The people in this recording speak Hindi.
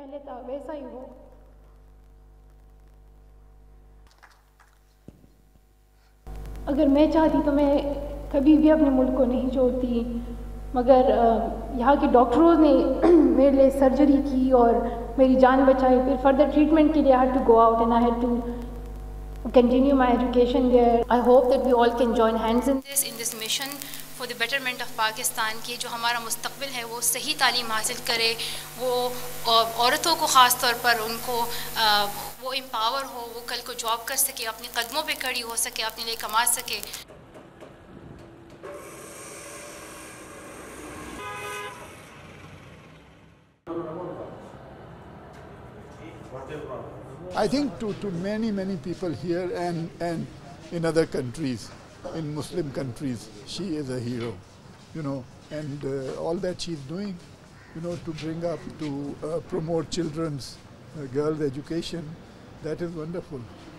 पहले था वैसा ही हो। अगर मैं चाहती तो मैं कभी भी अपने मुल्क को नहीं छोड़ती, मगर यहाँ के डॉक्टरों ने मेरे लिए सर्जरी की और मेरी जान बचाई। फिर फर्दर ट्रीटमेंट के लिए I had to go out and I had to continue my education there. I hope that we all can join hands in this mission for the betterment of Pakistan की जो हमारा मुस्तकबिल है वो सही तालीम हासिल करे, वो औरतों को ख़ास तौर पर उनको वो एम्पावर हो, वो कल को जॉब कर सके, अपने कदमों पर खड़ी हो सके, अपने लिए कमा सके। I think to many people here and in other countries, in Muslim countries, she is a hero, you know, and all that she's doing, you know, to bring up, to promote children's girls' education, that is wonderful.